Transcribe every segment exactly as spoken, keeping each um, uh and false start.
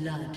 blood.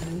Blue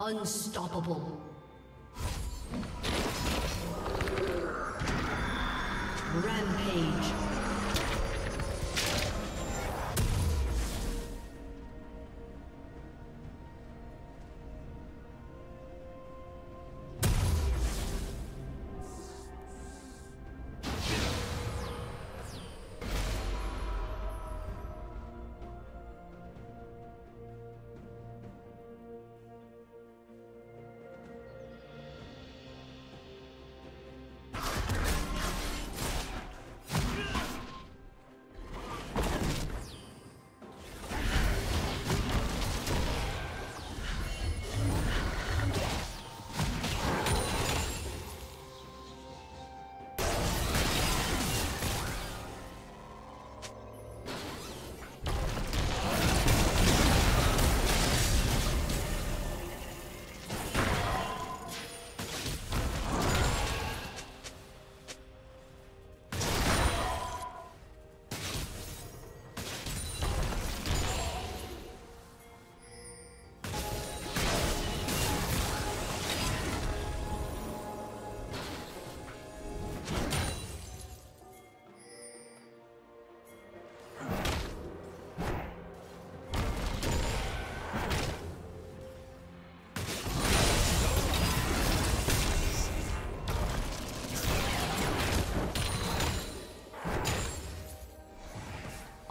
Unstoppable. Rampage.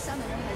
Summoner